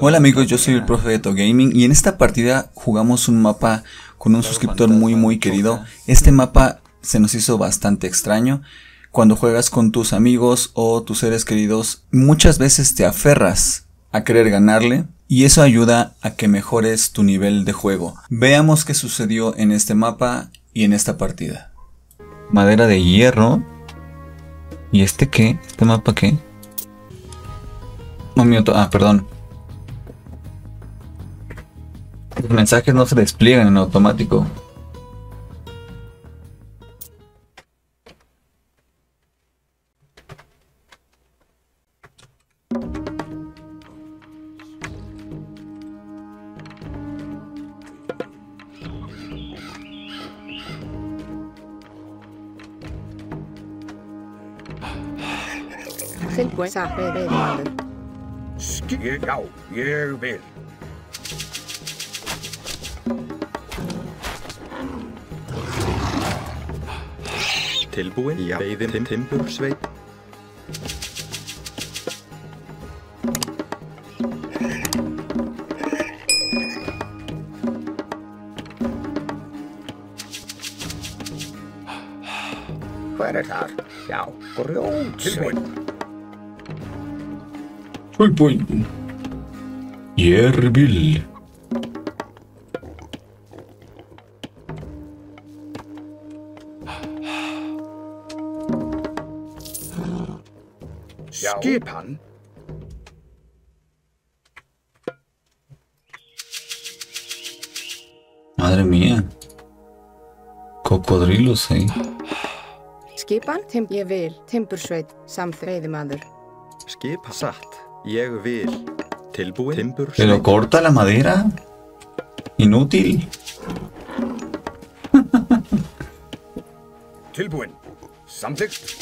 Hola amigos, yo soy el profe BetoGaming y en esta partida jugamos un mapa con un suscriptor muy querido. Este mapa se nos hizo bastante extraño. Cuando juegas con tus amigos o tus seres queridos, muchas veces te aferras a querer ganarle y eso ayuda a que mejores tu nivel de juego. Veamos qué sucedió en este mapa y en esta partida. Madera de hierro. ¿Y este qué? ¿Este mapa qué? Un minuto, perdón. Los mensajes no se despliegan en automático. Es el mensaje de madre. Yerbil. Skipan. Madre mía. Cocodrilos ahí. Skipan, ég vil, timbursveit, samt veiðimaður. Skipan, satt, ég vil, tilbúið, timbursveit. Pero corta la madera. Inútil. Tilbúin, samþykkt.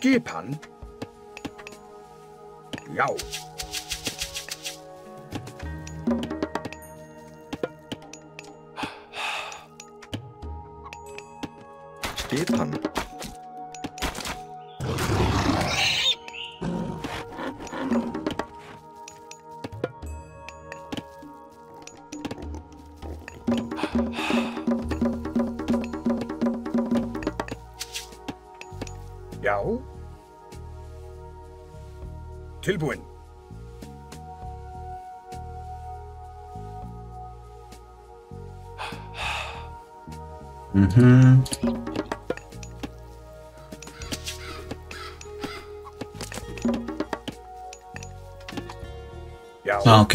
Skipan. Já. Skipan. Já. Tilbúin. Ok.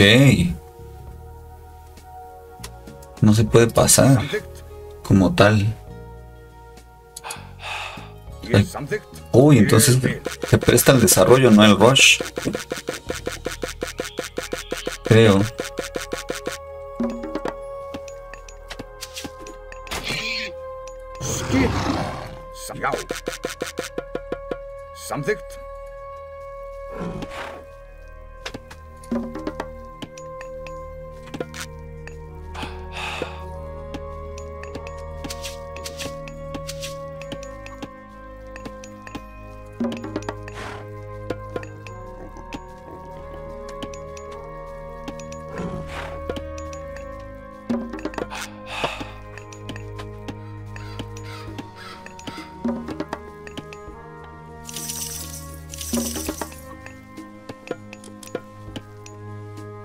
No se puede pasar como tal. Uy, entonces se presta el desarrollo, no el rush. Creo.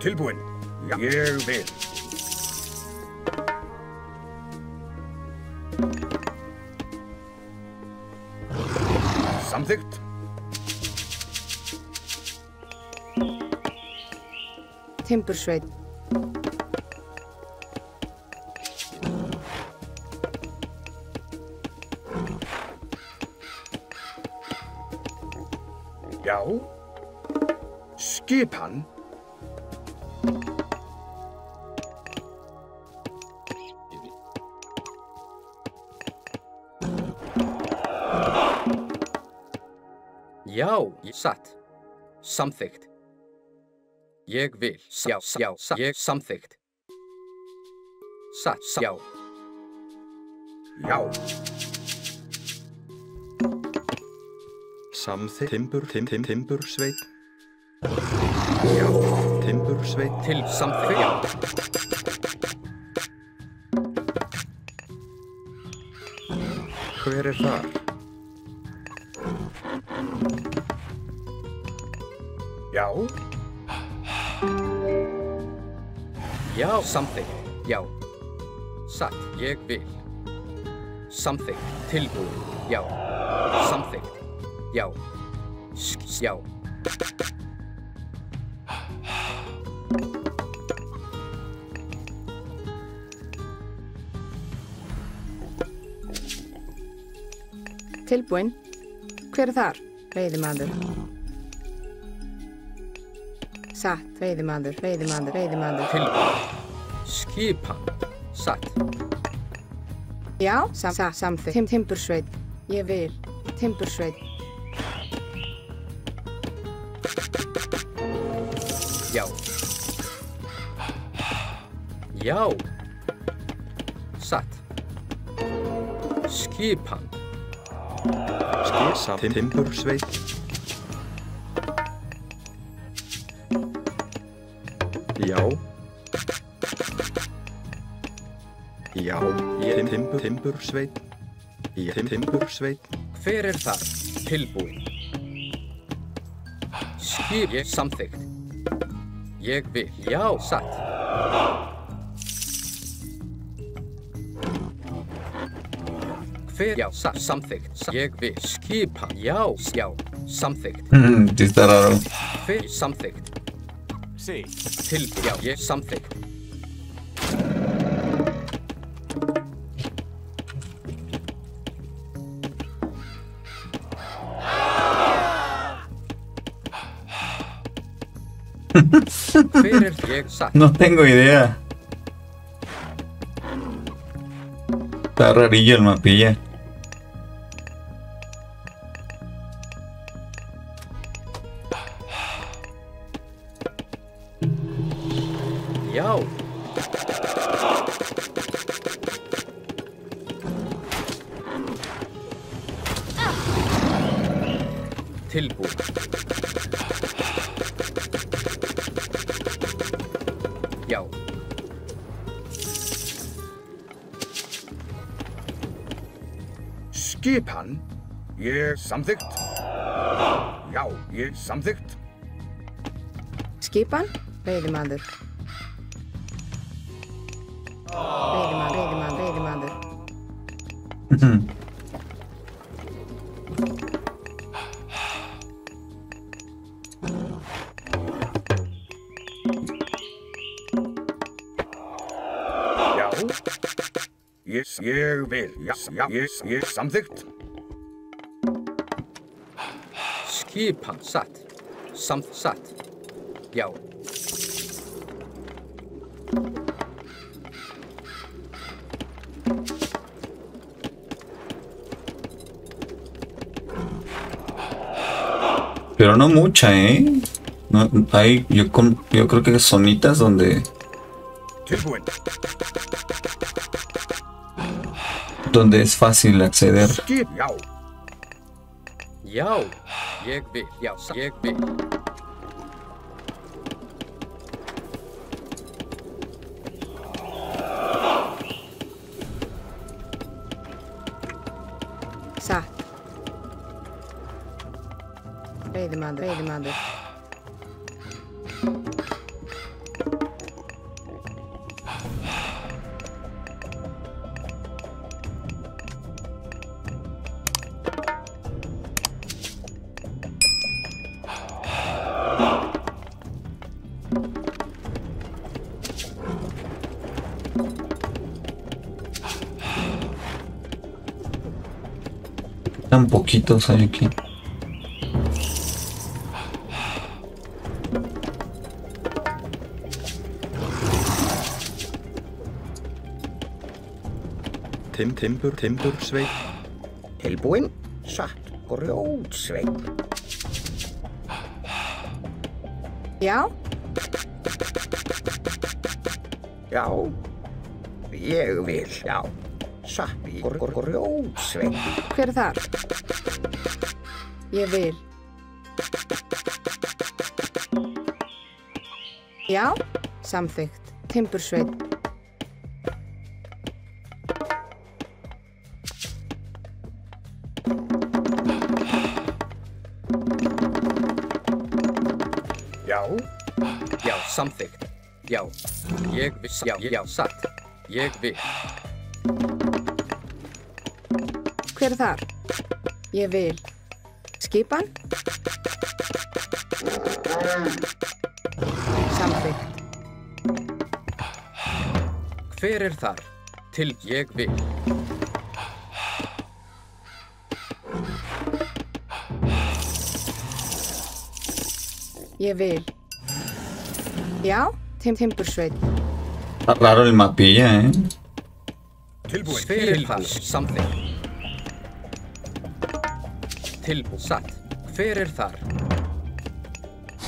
Tilbúin. Ég vil. Samþykkt. Timbursveit. Já. Skipan. Já, satt, samþykkt. Ég vil ég samþykkt. Já. Samþykkt. Timbursveit. Já. Timbursveit. Til samþykkt. Já. Hver er þar? Já. Já, samþykkt. Já. Satt, ég vil. Samþykkt, tilbúið. Já. Samþykkt. Já. Já. Tilbúin. Hver er þar? Veiðimaður. Satt, veiðimaður. Tilbúin. Skipan. Satt. Já, samþykkt. Timbursveit. Ég vil. Timbursveit. Já. Já. Satt. Skipan. Timbursveit. Já. Já, ég timbursveit. Ég timbursveit. Hver er þar? Tilbúin. Skip ég samþykkt. Ég vil. Já, satt. Hver já, satt, samþykkt. Ég vil. Skipa. Já, samþykkt. Þetta ráð. Hver samþykkt. Sí. Tilbúin. Já, ég samþykkt. No tengo idea. Está rarillo el mapilla. Yo. Tilbúin. Já. Skipan. Ég samþykkt. Já, ég samþykkt. Skipan. Veiðimaður. Ég vil. Ég samþykkt. Skipan. Satt. Satt. Já. Pero no mucha, ¿eh? No, hay, yo creo que zonitas donde... donde es fácil acceder. Satt. Veiðimaður. Tan poquitos hay aquí. Timbursveit. Tilbúin. Satt. Grjótsveit. Já. Já, ég vil, já. Sappi, rjósvein. Hver er þar? Ég vil. Já, samþykkt. Timbursvein. Já, já, samþykkt. Já, ég viss, já, satt. Ég vil. Hver þar? Ég vil. Skipan? Samþykkt. Hver er þar? Til ég vil. Ég vil. Já, timbursveit. Está claro el mapilla, ¿eh? Hver er þar? Samþykkt. Tilbúið satt. Hver er þar?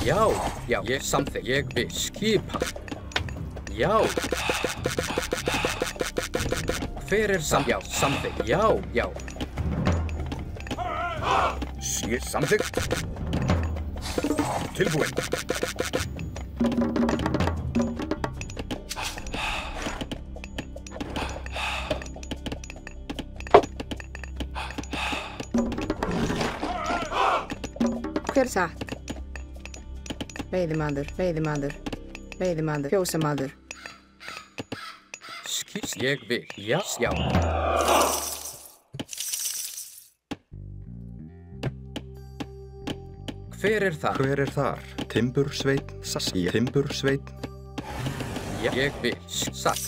Já, já, ég samþykkt. Ég vil skipa. Já. Hver er samt? Já, samþykkt. Já, já. Ég samþykkt. Tilbúið. Satt. Veiðimaður, fjósamaður. Skýs ég vil, já. Hver er þar? Timbursveit. Ég vil, satt.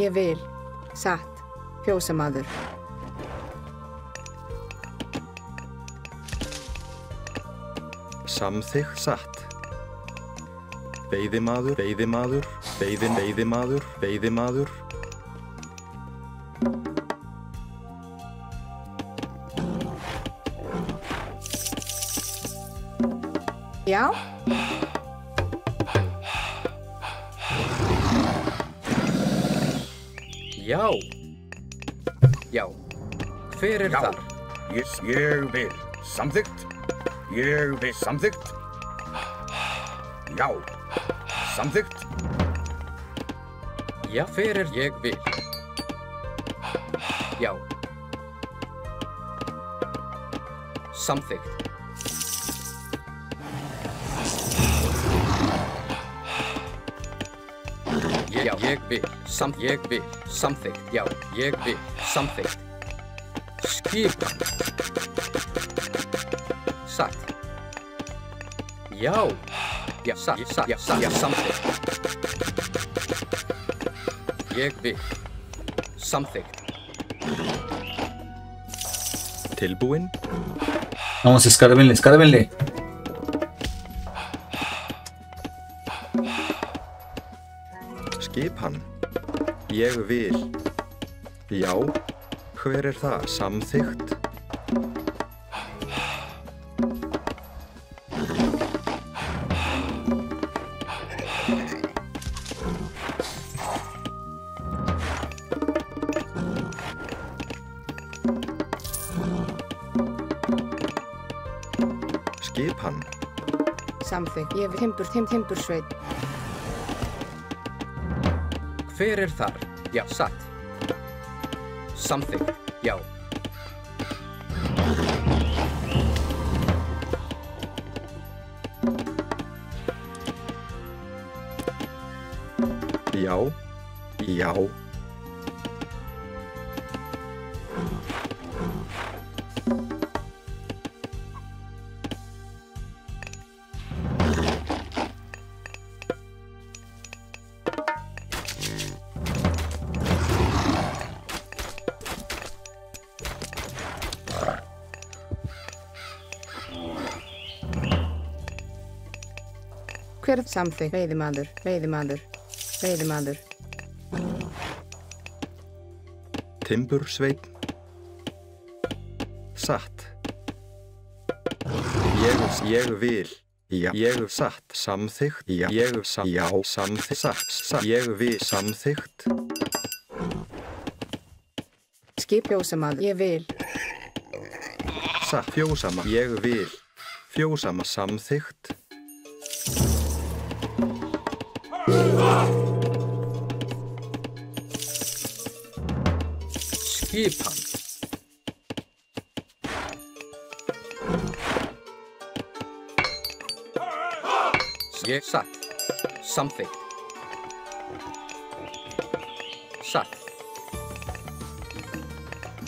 Ég vil, satt, fjósamaður. Samþykkt satt. Veiðimaður. Já. Já. Hver er þar? Ég vil. Samþykkt. Ég vil samþykkt. Já, samþykkt. Já, fyrir ég vil. Já. Samþykkt. Já, ég vil, samþykkt. Já, ég vil, samþykkt. Skipa. Satt. Já, samþykkt. Ég vil. Samþykkt. Tilbúin. Vamos, escárbenle. Skipan. Ég vil. Já, hver er það? Samþykkt. Skipan. Samþykkt. Ég vil timbursveit. Hver er þar? Já, satt. Samþykkt. Já. Já. Hver er samþykkt? Veiðimaður. Timbursveit. Satt. Ég vil. Ég hef satt samþykkt. Ég hef samþykkt. Ég hef við samþykkt. Skipjósamann. Ég vil. Satt fjósamann. Ég vil. Fjósamann samþykkt. Skipan. Ég satt. Samþykkt. Satt.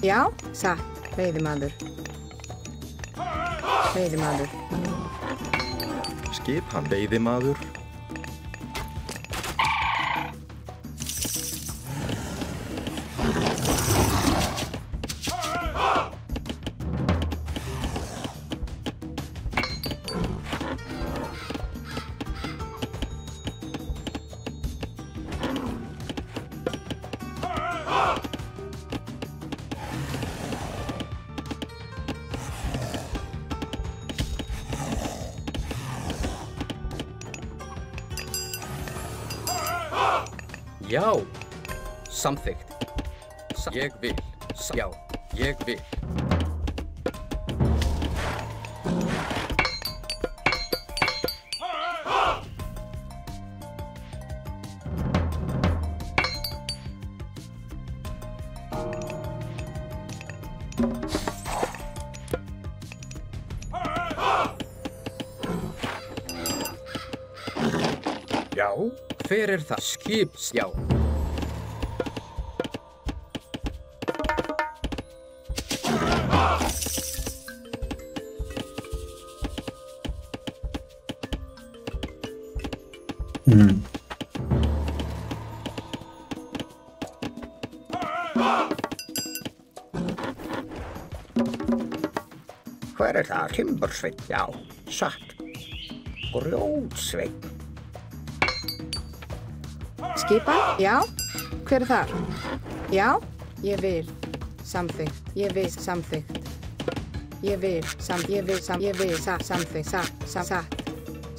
Já, satt. Veiðimaður. Veiðimaður. Skipan. Veiðimaður. Já, samþykkt. Ég vil. Já, ég vil. Já, hver er það? Skips, já. Hver er það? Timbursveit, já, satt. Grjótsveit. Skipan, já. Hver er það? Já, ég vil. Samþykkt. Ég vil samþykkt. Ég vil samþykkt. Ég vil samþykkt. Ég vil samþykkt. Satt.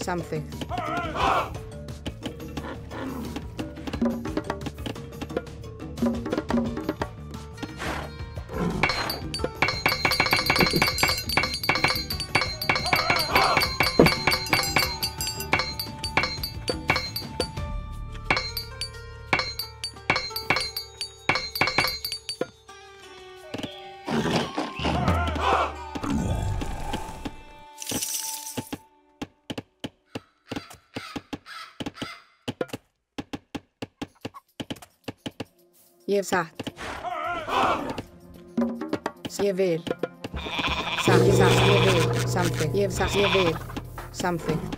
Samþykkt. Ég satt. Ég vil. Satt, ég vil. Samþykkt. Ég satt, ég vil. Samþykkt.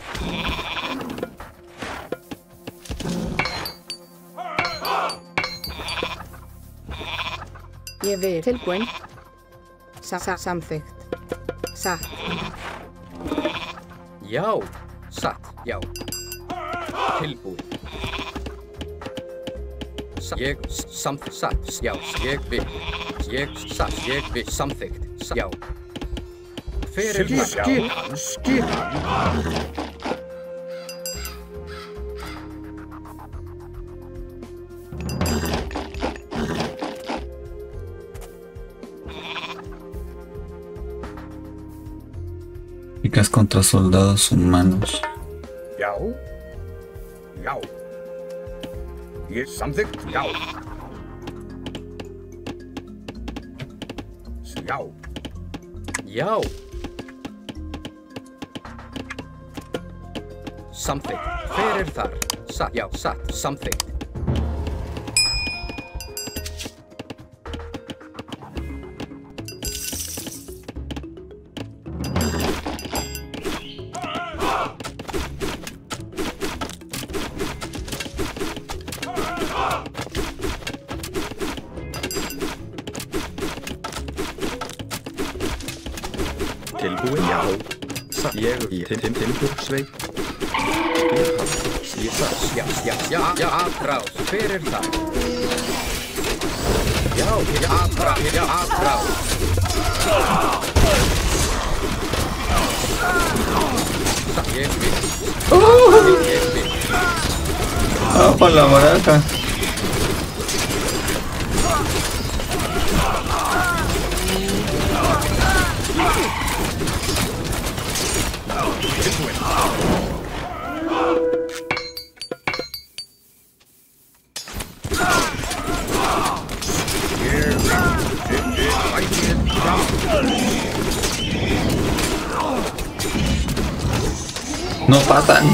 Ég vil. Tilbúin. Samþykkt. Satt. Já. Satt, já. Tilbúin. Ég samþykkt, satt, já, ég vil. Ég satt, ég vil, samþykkt, satt, já. Hver er það? Skipan, skipan. Chicas contra soldados humanos. Já, já. Ég samþykkt, já. Já. Já. Samþykkt. Hver er þar? Satt, já, satt, samþykkt. Tilbúin, já. Satt, ég vil. Timbursveit. Ég satt, já, já, já, já, aðrás. Hver er það? Já, já, aðrás, já, aðrás. Satt, Bien, bien. Bien, bien, bien. Ah, por la barata. No pasan.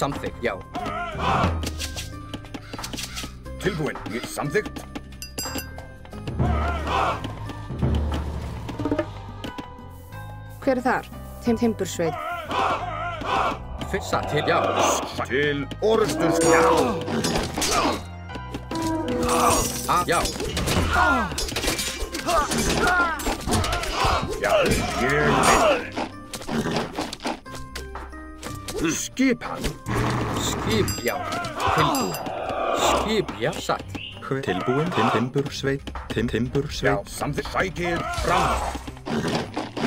Something, yo. Tilbuin, get something. Hver er þar? Timbursveit. Fissa til, já. Til orðust, já. Já. Já, hér minn. Skipan. Skipjá. Tilbúin. Skipjafsat. Tilbúin. Timbursveit. Timbursveit. Já, samt sækir fram.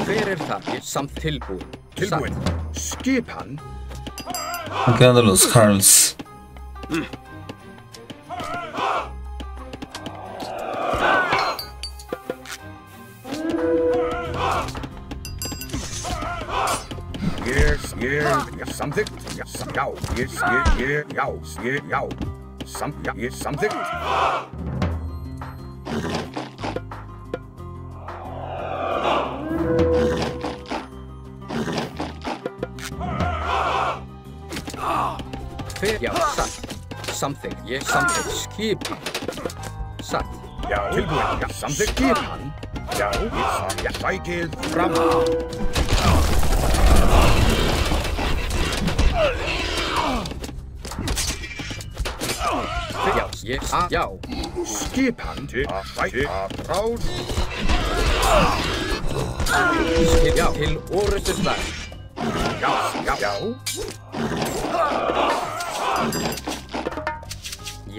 Hver er það? Samt tilbúin. Tilbúin. Skipan. Ok, Andalus Carls. Something, yes, yow, yes, yes, yow, yes, yow, some, yes, something. Fair, yow, sat, something, yes, something, skip, sat, yow, tilbuin, something, skip, yow, yes, yes, I did, from. Yes, ah, yo. Skipan til að fæta ráð. Skipjá til orðustu slag. Já, já, já.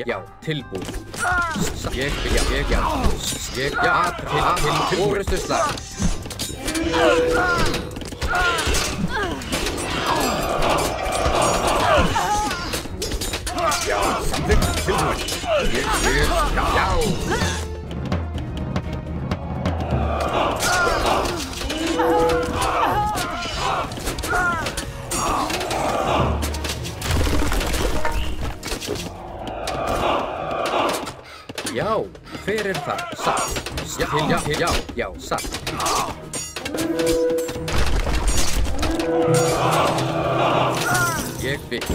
Já, tilbúin. Skipjá. Skipjá til orðustu slag. Já, samþykk. Tilbúin. Já. Já, hver er það? Satt. Já, satt. Ég veit.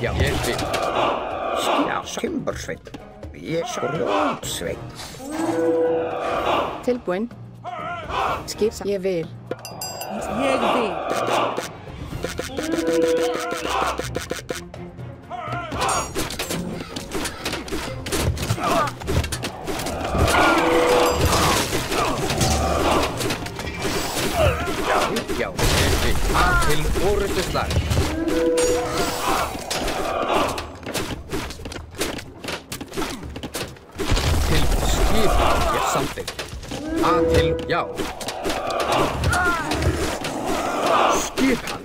Já, ég veit. Já, skimbursveit. Ég skrótsveit. Tilbúin. Skip, ég vil. Ég vil. Já, til orðustu slag. Please, get something. Until yo. Skipan,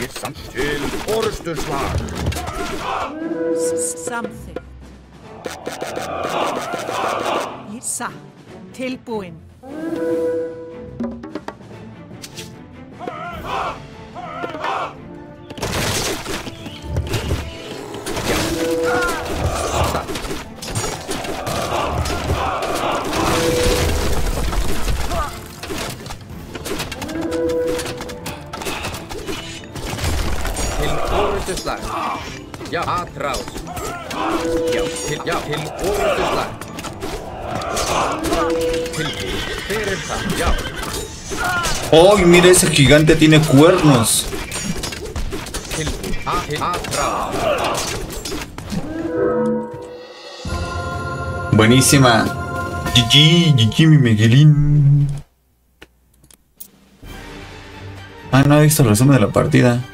get something. Til orðstu svar. Something. Sa, tilbúin. Ja, atrás. Ja, til orðstu slag. Oh, mira, ese gigante tiene cuernos. Buenísima. GG, GG, mi Miguelín. Ah, no he visto el resumen de la partida.